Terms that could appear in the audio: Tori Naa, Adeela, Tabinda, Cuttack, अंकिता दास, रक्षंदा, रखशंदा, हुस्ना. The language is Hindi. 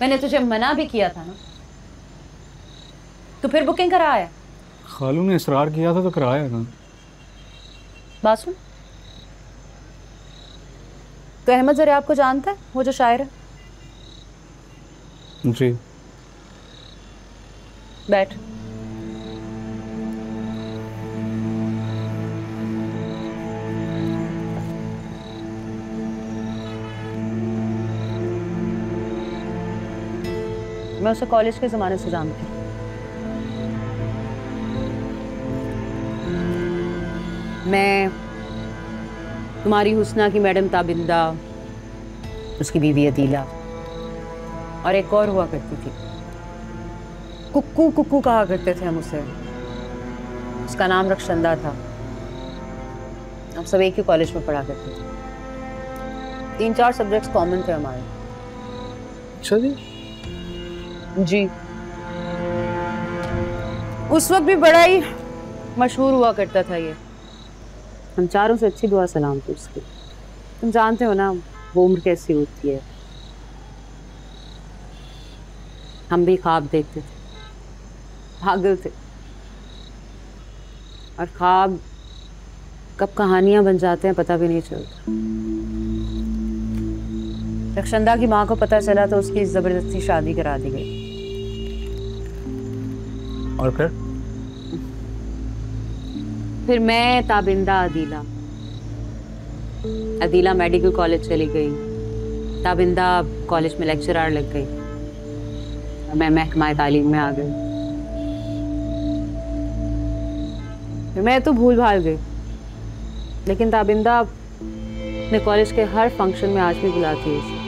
मैंने तुझे मना भी किया था ना, तो फिर बुकिंग करा आया। खालू ने इसरार किया था तो कराया ना। बात सुन, तो अहमद ज़रिया आपको जानता है, वो जो शायर है? जी। बैठ। मैं उसे कॉलेज के ज़माने से जानती हूँ। मैं तुम्हारी हुस्ना की मैडम ताबिंदा, उसकी बीवी अदीला और एक और हुआ करती थी, कुक्कू कुक्कू कहा करते थे हम उसे, उसका नाम रखशंदा था। हम सब एक ही कॉलेज में पढ़ा करते थे, 3-4 सब्जेक्ट्स कॉमन थे हमारे। अच्छा जी। जी, उस वक्त भी बड़ा ही मशहूर हुआ करता था ये। हम चारों से अच्छी दुआ सलाम थी उसकी। तुम जानते हो ना वो उम्र कैसी होती है। हम भी ख्वाब देखते थे, पागल थे, और ख्वाब कब कहानियां बन जाते हैं पता भी नहीं चलता। रक्षंदा की माँ को पता चला तो उसकी ज़बरदस्ती शादी करा दी गई। और फिर मैं, ताबिंदा, अदीला। अदीला मेडिकल कॉलेज चली गई, ताबिंदा कॉलेज में लेक्चरर लग गई, और मैं महकमा तालीम में आ गई। फिर मैं तो भूल भाल गई, लेकिन ताबिंदा अपने कॉलेज के हर फंक्शन में आज भी बुलाती है।